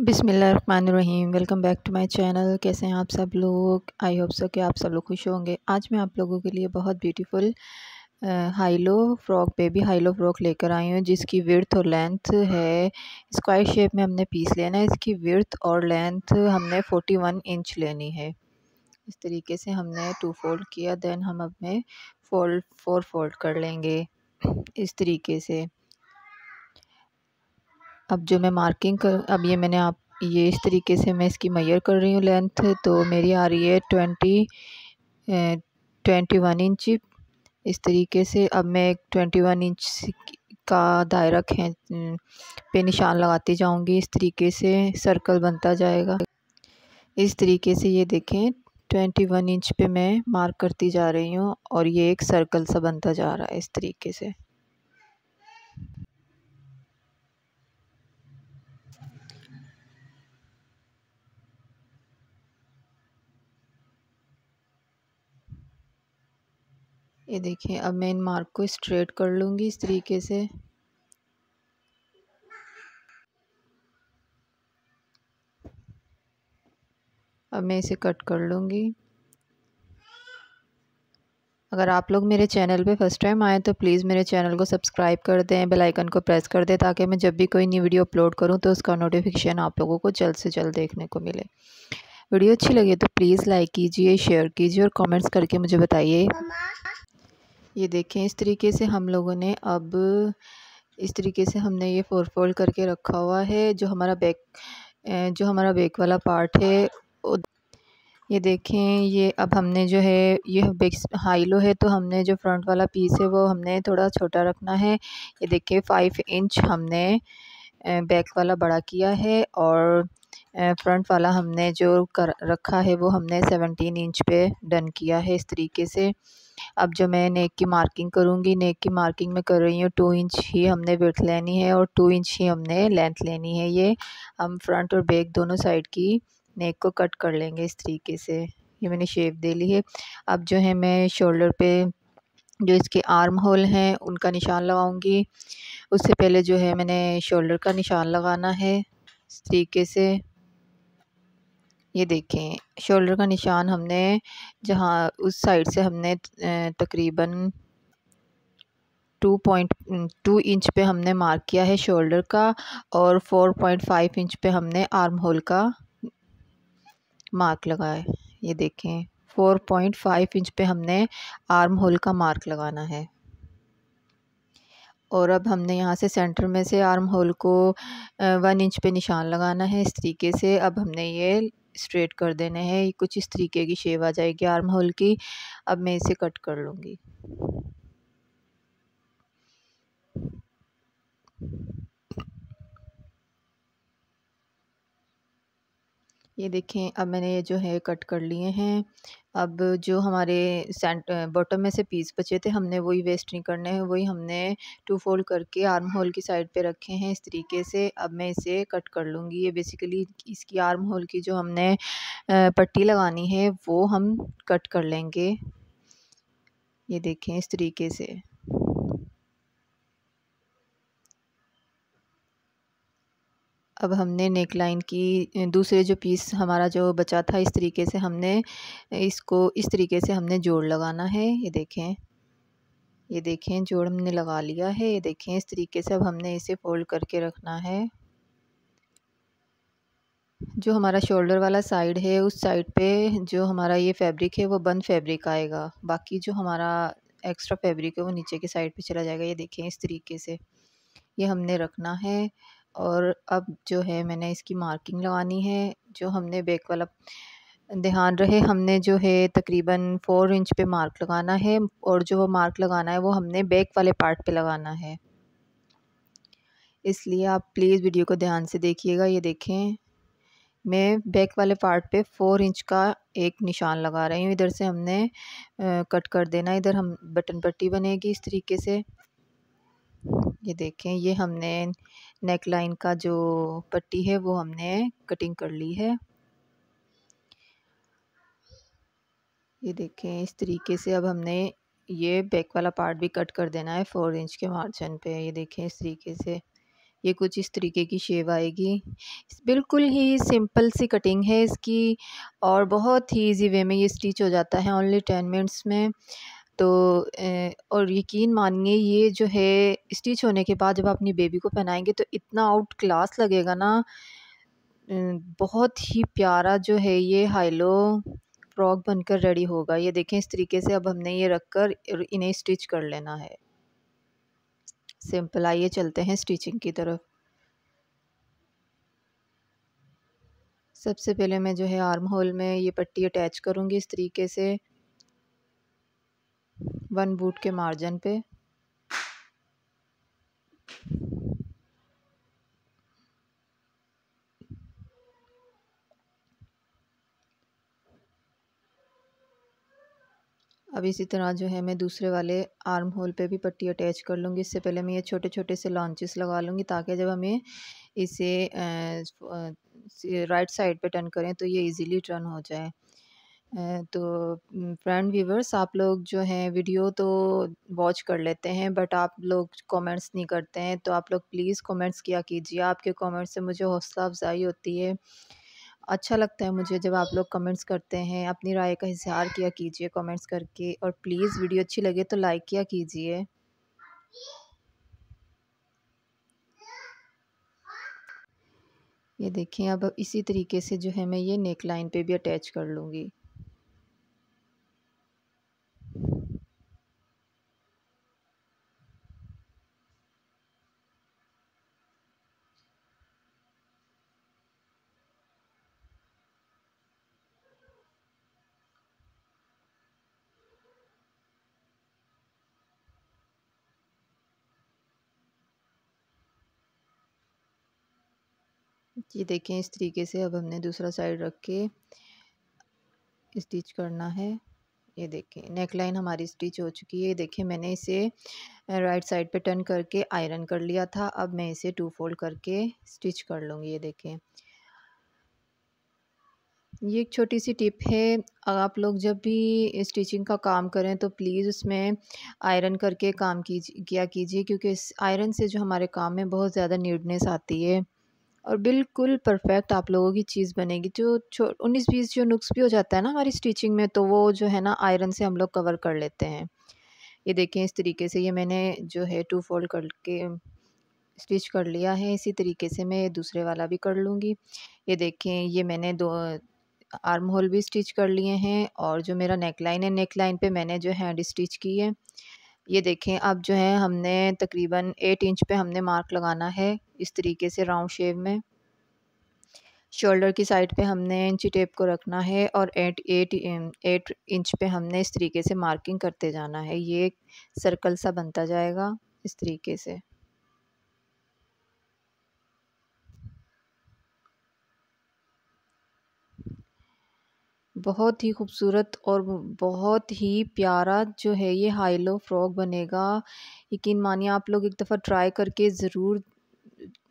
बिस्मिल्लाहिर्रहमानिर्रहीम। Welcome back to my channel. कैसे हैं आप सब लोग? आई होप सो कि आप सब लोग खुश होंगे। आज मैं आप लोगों के लिए बहुत beautiful high low frock baby high low frock लेकर आई हूँ, जिसकी विड्थ और लेंथ है स्क्वायर शेप में। हमने पीस लेना है। इसकी विड्थ और लेंथ हमने 41 इंच लेनी है। इस तरीके से हमने 2 फोल्ड किया, दैन हम अब में 4 फोल्ड कर लेंगे इस तरीके से। अब जो मैं मार्किंग ये इस तरीके से मैं इसकी मेजर कर रही हूँ लेंथ, तो मेरी आ रही है 21 इंच इस तरीके से। अब मैं एक 21 इंच का दायरा पे निशान लगाती जाऊँगी। इस तरीके से सर्कल बनता जाएगा। इस तरीके से ये देखें, 21 इंच पे मैं मार्क करती जा रही हूँ और ये एक सर्कल सा बनता जा रहा है इस तरीके से। ये देखिए, अब मैं इन मार्क को स्ट्रेट कर लूँगी इस तरीके से। अब मैं इसे कट कर लूँगी। अगर आप लोग मेरे चैनल पे फर्स्ट टाइम आए तो प्लीज़ मेरे चैनल को सब्सक्राइब कर दें, बेल आइकन को प्रेस कर दें, ताकि मैं जब भी कोई नई वीडियो अपलोड करूं तो उसका नोटिफिकेशन आप लोगों को जल्द से जल्द देखने को मिले। वीडियो अच्छी लगे तो प्लीज़ लाइक कीजिए, शेयर कीजिए और कमेंट्स करके मुझे बताइए। ये देखें, इस तरीके से हम लोगों ने अब इस तरीके से हमने ये 4 फोल्ड करके रखा हुआ है। जो हमारा बैक वाला पार्ट है, ये देखें। ये अब हमने जो है ये बैक हाई लो है, तो हमने जो फ्रंट वाला पीस है वो हमने थोड़ा छोटा रखना है। ये देखें, 5 इंच हमने बैक वाला बड़ा किया है और फ्रंट वाला हमने जो कर रखा है वो हमने 17 इंच पे डन किया है इस तरीके से। अब जो मैं नेक की मार्किंग करूँगी, नेक की मार्किंग में कर रही हूँ। 2 इंच ही हमने विड्थ लेनी है और 2 इंच ही हमने लेंथ लेनी है। ये हम फ्रंट और बैक दोनों साइड की नेक को कट कर लेंगे इस तरीके से। ये मैंने शेप दे ली है। अब जो है मैं शोल्डर पे जो इसके आर्म होल हैं उनका निशान लगाऊँगी। उससे पहले जो है मैंने शोल्डर का निशान लगाना है इस तरीके से। ये देखें, शोल्डर का निशान हमने जहाँ उस साइड से हमने तकरीबन 2.2 इंच पे हमने मार्क किया है शोल्डर का और 4.5 इंच पे हमने आर्म होल का मार्क लगाया। ये देखें, 4.5 इंच पे हमने आर्म होल का मार्क लगाना है। और अब हमने यहाँ से सेंटर में से आर्म होल को 1 इंच पे निशान लगाना है इस तरीके से। अब हमने ये स्ट्रेट कर देने हैं। कुछ इस तरीके की शेप आ जाएगी आर्म होल की। अब मैं इसे कट कर लूँगी। ये देखें, अब मैंने ये जो है कट कर लिए हैं। अब जो हमारे बॉटम में से पीस बचे थे हमने वही वेस्ट नहीं करने हैं, वही हमने 2 फोल्ड करके आर्म होल की साइड पे रखे हैं इस तरीके से। अब मैं इसे कट कर लूँगी। ये बेसिकली इसकी आर्म होल की जो हमने पट्टी लगानी है वो हम कट कर लेंगे। ये देखें इस तरीके से। अब हमने नेक लाइन की दूसरे जो पीस हमारा जो बचा था इस तरीके से हमने इसको इस तरीके से हमने जोड़ लगाना है। ये देखें जोड़ हमने लगा लिया है। ये देखें इस तरीके से। अब हमने इसे फोल्ड करके रखना है। जो हमारा शोल्डर वाला साइड है उस साइड पे जो हमारा ये फैब्रिक है वो बंद फैब्रिक आएगा, बाकी जो हमारा एक्स्ट्रा फैब्रिक है वो नीचे के साइड पे चला जाएगा। ये देखें इस तरीके से ये हमने रखना है। और अब जो है मैंने इसकी मार्किंग लगानी है। जो हमने बैक वाला ध्यान रहे हमने जो है तकरीबन 4 इंच पे मार्क लगाना है और जो वो मार्क लगाना है वो हमने बैक वाले पार्ट पे लगाना है, इसलिए आप प्लीज़ वीडियो को ध्यान से देखिएगा। ये देखें, मैं बैक वाले पार्ट पे 4 इंच का एक निशान लगा रही हूँ। इधर से हमने कट कर देना। इधर हम बटन पट्टी बनेगी इस तरीके से। ये देखें, ये हमने नेक लाइन का जो पट्टी है वो हमने कटिंग कर ली है। ये देखें इस तरीके से। अब हमने ये बैक वाला पार्ट भी कट कर देना है 4 इंच के मार्जिन पे। ये देखें इस तरीके से। ये कुछ इस तरीके की शेव आएगी। बिल्कुल ही सिंपल सी कटिंग है इसकी और बहुत ही इजी वे में ये स्टिच हो जाता है ओनली 10 मिनट्स में। तो और यकीन मानिए ये जो है स्टिच होने के बाद जब आप अपनी बेबी को पहनाएंगे तो इतना आउट क्लास लगेगा ना। बहुत ही प्यारा जो है ये हाईलो फ्रॉक बनकर रेडी होगा। ये देखें इस तरीके से अब हमने ये रखकर इन्हें स्टिच कर लेना है सिंपल। आइए चलते हैं स्टिचिंग की तरफ। सबसे पहले मैं जो है आर्म होल में ये पट्टी अटैच करूँगी इस तरीके से 1 बूट के मार्जिन पे। अब इसी तरह जो है मैं दूसरे वाले आर्म होल पे भी पट्टी अटैच कर लूँगी। इससे पहले मैं ये छोटे छोटे से लॉन्चेस लगा लूँगी ताकि जब हमें इसे राइट साइड पे टर्न करें तो ये इजीली टर्न हो जाए। तो फ्रेंड व्यूवर्स, आप लोग जो हैं वीडियो तो वॉच कर लेते हैं बट आप लोग कमेंट्स नहीं करते हैं, तो आप लोग प्लीज़ कमेंट्स किया कीजिए। आपके कमेंट्स से मुझे हौसला अफजाई होती है, अच्छा लगता है मुझे जब आप लोग कमेंट्स करते हैं। अपनी राय का इजहार किया कीजिए कमेंट्स करके, और प्लीज़ वीडियो अच्छी लगे तो लाइक किया कीजिए। ये देखें अब इसी तरीके से जो है मैं ये नेक लाइन पे भी अटैच कर लूँगी। ये देखें इस तरीके से अब हमने दूसरा साइड रख के स्टिच करना है। ये देखें नेक लाइन हमारी स्टिच हो चुकी है। ये देखें मैंने इसे राइट साइड पे टर्न करके आयरन कर लिया था। अब मैं इसे 2 फोल्ड करके स्टिच कर लूँगी। ये देखें, ये एक छोटी सी टिप है। आप लोग जब भी स्टिचिंग का काम करें तो प्लीज़ उसमें आयरन करके काम किया कीजिए क्योंकि इस आयरन से जो हमारे काम में बहुत ज़्यादा नीडनेस आती है और बिल्कुल परफेक्ट आप लोगों की चीज़ बनेगी। जो 19-20 जो नुक्स भी हो जाता है ना हमारी स्टिचिंग में, तो वो जो है ना आयरन से हम लोग कवर कर लेते हैं। ये देखें इस तरीके से ये मैंने जो है 2 फोल्ड करके स्टिच कर लिया है। इसी तरीके से मैं दूसरे वाला भी कर लूँगी। ये देखें ये मैंने 2 आर्म होल भी स्टिच कर लिए हैं और जो मेरा नेक लाइन है, नेक लाइन पर मैंने जो हैंड स्टिच की है। ये देखें अब जो है हमने तकरीबन 8 इंच पे हमने मार्क लगाना है इस तरीके से राउंड शेप में। शोल्डर की साइड पे हमने इंची टेप को रखना है और 8 इंच पे हमने इस तरीके से मार्किंग करते जाना है। ये सर्कल सा बनता जाएगा इस तरीके से। बहुत ही खूबसूरत और बहुत ही प्यारा जो है ये हाई लो फ्रॉक बनेगा। यकीन मानिए आप लोग एक दफ़ा ट्राई करके ज़रूर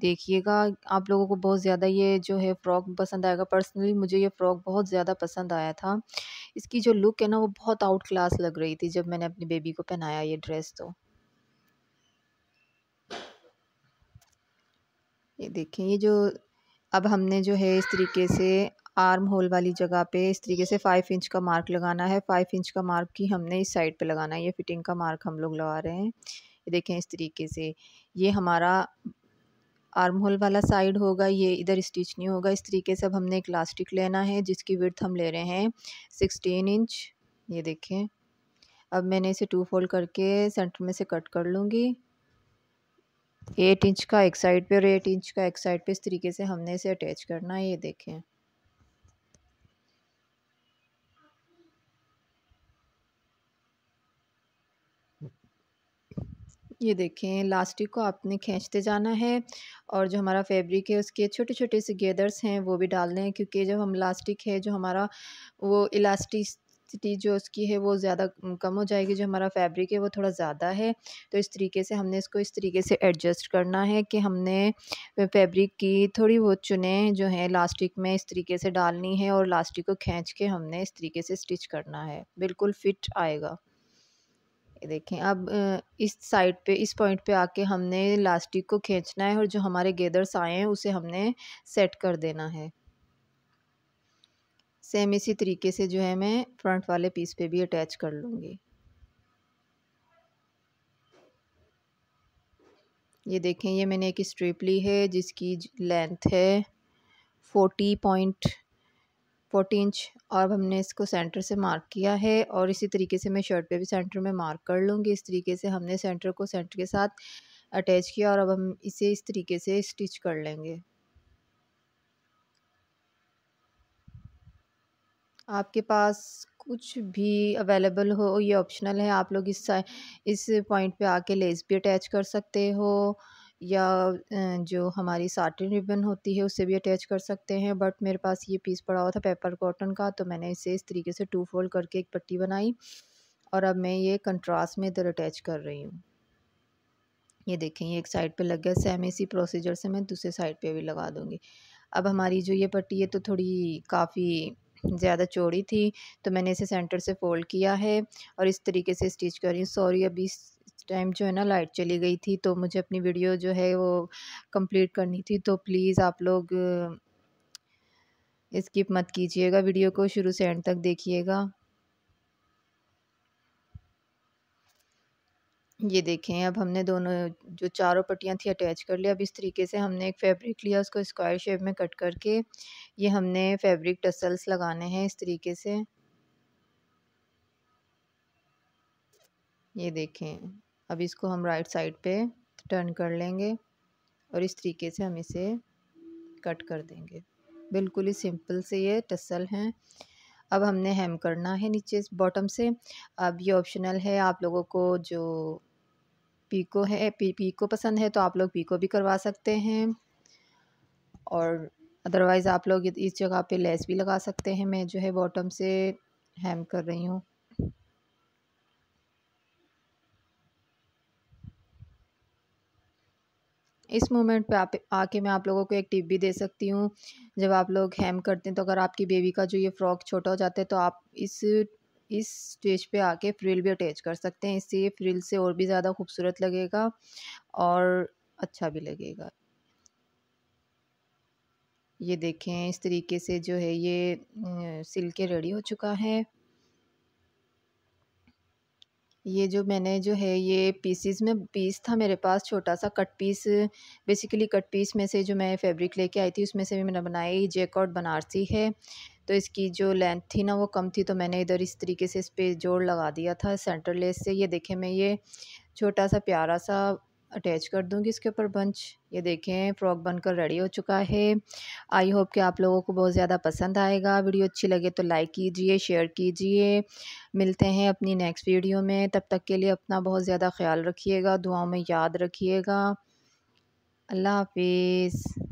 देखिएगा। आप लोगों को बहुत ज़्यादा ये जो है फ़्रॉक पसंद आएगा। पर्सनली मुझे ये फ़्रॉक बहुत ज़्यादा पसंद आया था। इसकी जो लुक है ना वो बहुत आउट क्लास लग रही थी जब मैंने अपनी बेबी को पहनाया ये ड्रेस। तो ये देखें ये जो अब हमने जो है इस तरीके से आर्म होल वाली जगह पे इस तरीके से 5 इंच का मार्क लगाना है। 5 इंच का मार्क की हमने इस साइड पे लगाना है। ये फिटिंग का मार्क हम लोग लगा रहे हैं। ये देखें इस तरीके से ये हमारा आर्म होल वाला साइड होगा। ये इधर स्टिच नहीं होगा। इस तरीके से अब हमने एक इलास्टिक लेना है जिसकी विड्थ हम ले रहे हैं 16 इंच। ये देखें अब मैंने इसे 2 फोल्ड करके सेंटर में से कट कर लूँगी। 8 इंच का एक साइड पर और 8 इंच का एक साइड पर इस तरीके से हमने इसे अटैच करना है। ये देखें इलास्टिक को आपने खींचते जाना है और जो हमारा फैब्रिक है उसके छोटे छोटे से गेदर्स हैं वो भी डालने हैं क्योंकि जब हम इलास्टिक है जो हमारा वो इलास्टिसिटी जो उसकी है वो ज़्यादा कम हो जाएगी। जो हमारा फैब्रिक है वो थोड़ा ज़्यादा है तो इस तरीके से हमने इसको इस तरीके से एडजस्ट करना है कि हमने फैब्रिक की थोड़ी बहुत चुने जो है इलास्टिक में इस तरीके से डालनी है और इलास्टिक को खींच के हमने इस तरीके से स्टिच करना है। बिल्कुल फिट आएगा। देखें। अब इस साइड पे, इस पॉइंट पे आके हमने इलास्टिक को खींचना है और जो हमारे गेदर्स आए हैं उसे हमने सेट कर देना है। सेम इसी तरीके से जो है मैं फ्रंट वाले पीस पे भी अटैच कर लूँगी। ये देखें, ये मैंने एक स्ट्रिप ली है जिसकी लेंथ है 40 इंच और हमने इसको सेंटर से मार्क किया है और इसी तरीके से मैं शर्ट पे भी सेंटर में मार्क कर लूँगी। इस तरीके से हमने सेंटर को सेंटर के साथ अटैच किया और अब हम इसे इस तरीके से स्टिच कर लेंगे। आपके पास कुछ भी अवेलेबल हो ये ऑप्शनल है, आप लोग इस पॉइंट पे आके लेस भी अटैच कर सकते हो या जो हमारी साटिन रिबन होती है उससे भी अटैच कर सकते हैं। बट मेरे पास ये पीस पड़ा हुआ था पेपर कॉटन का, तो मैंने इसे इस तरीके से 2 फोल्ड करके एक पट्टी बनाई और अब मैं ये कंट्रास्ट में इधर अटैच कर रही हूँ। ये देखें, ये एक साइड पे लग गया। सेम इसी प्रोसीजर से मैं दूसरे साइड पे भी लगा दूँगी। अब हमारी जो ये पट्टी है तो थोड़ी काफ़ी ज़्यादा चौड़ी थी, तो मैंने इसे सेंटर से फोल्ड किया है और इस तरीके से स्टिच कर रही हूँ। सॉरी, अभी इस टाइम जो है ना लाइट चली गई थी, तो मुझे अपनी वीडियो जो है वो कंप्लीट करनी थी, तो प्लीज़ आप लोग स्किप मत कीजिएगा, वीडियो को शुरू से एंड तक देखिएगा। ये देखें, अब हमने दोनों जो चारों पट्टियाँ थी अटैच कर लिया। अब इस तरीके से हमने एक फैब्रिक लिया, उसको स्क्वायर शेप में कट करके ये हमने फैब्रिक टसल्स लगाने हैं इस तरीके से। ये देखें, अब इसको हम राइट साइड पे टर्न कर लेंगे और इस तरीके से हम इसे कट कर देंगे। बिल्कुल ही सिंपल से ये टसल हैं। अब हमने हेम करना है नीचे इस बॉटम से। अब ये ऑप्शनल है, आप लोगों को जो पीको है पीको पसंद है तो आप लोग पीको भी करवा सकते हैं और अदरवाइज़ आप लोग इस जगह पे लेस भी लगा सकते हैं। मैं जो है बॉटम से हेम कर रही हूँ। इस मोमेंट पे आके मैं आप लोगों को एक टिप भी दे सकती हूँ। जब आप लोग हेम करते हैं तो अगर आपकी बेबी का जो ये फ्रॉक छोटा हो जाता है तो आप इस स्टेज पे आके फ्रिल भी अटैच कर सकते हैं, इससे फ्रिल से और भी ज़्यादा खूबसूरत लगेगा और अच्छा भी लगेगा। ये देखें, इस तरीके से जो है ये सिल के रेडी हो चुका है। ये जो मैंने जो है ये पीसीज में पीस था मेरे पास छोटा सा cut piece, basically cut piece में से जो मैं फैब्रिक लेके आई थी उसमें से भी मैंने बनाई जैकॉर्ड बनारसी है। तो इसकी जो लेंथ थी ना वो कम थी, तो मैंने इधर इस तरीके से इस पे जोड़ लगा दिया था सेंटर लेस से। ये देखें, मैं ये छोटा सा प्यारा सा अटैच कर दूँगी इसके ऊपर बंच। ये देखें, फ्रॉक बनकर रेडी हो चुका है। आई होप कि आप लोगों को बहुत ज़्यादा पसंद आएगा। वीडियो अच्छी लगे तो लाइक कीजिए, शेयर कीजिए। मिलते हैं अपनी नेक्स्ट वीडियो में, तब तक के लिए अपना बहुत ज़्यादा ख्याल रखिएगा, दुआओं में याद रखिएगा। अल्लाह हाफिज़।